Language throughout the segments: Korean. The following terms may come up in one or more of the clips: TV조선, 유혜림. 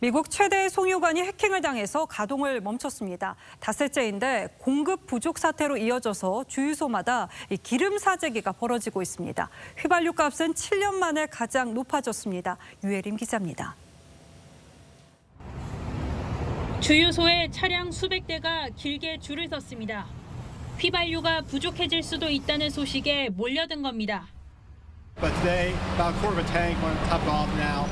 미국 최대의 송유관이 해킹을 당해서 가동을 멈췄습니다. 닷새째인데 공급 부족 사태로 이어져서 주유소마다 기름 사재기가 벌어지고 있습니다. 휘발유 값은 7년 만에 가장 높아졌습니다. 유혜림 기자입니다. 주유소에 차량 수백 대가 길게 줄을 섰습니다. 휘발유가 부족해질 수도 있다는 소식에 몰려든 겁니다. But today, about a quarter of a tank on top off now.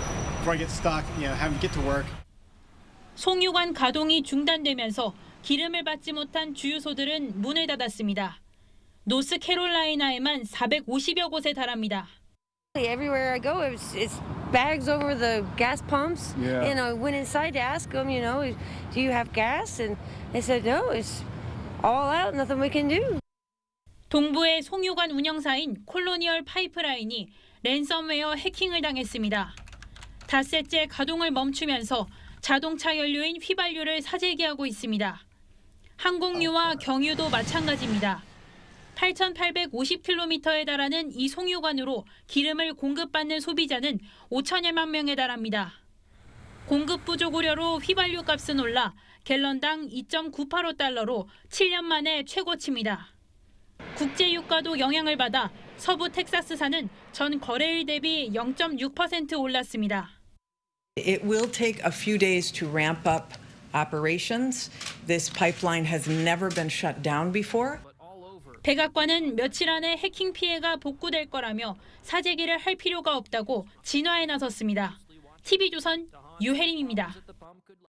송유관 가동이 중단되면서 기름을 받지 못한 주유소들은 문을 닫았습니다. 노스캐롤라이나에만 450여 곳에 달합니다. Everywhere I go, it's bags over the gas pumps. And I went inside to ask them, do you have gas? And they said, no, it's all out, nothing we can do. 동부의 송유관 운영사인 콜로니얼 파이프라인이 랜섬웨어 해킹을 당했습니다. 닷새째 가동을 멈추면서 자동차 연료인 휘발유를 사재기하고 있습니다. 항공유와 경유도 마찬가지입니다. 8,850km에 달하는 이 송유관으로 기름을 공급받는 소비자는 5천여만 명에 달합니다. 공급 부족 우려로 휘발유 값은 올라 갤런당 2.985달러로 7년 만에 최고치입니다. 국제유가도 영향을 받아 서부 텍사스사는 전 거래일 대비 0.6% 올랐습니다. It will take a few days to ramp up operations. This pipeline has never been shut down before. 백악관은 며칠 안에 해킹 피해가 복구될 거라며 사재기를 할 필요가 없다고 진화에 나섰습니다. TV조선 유혜림입니다.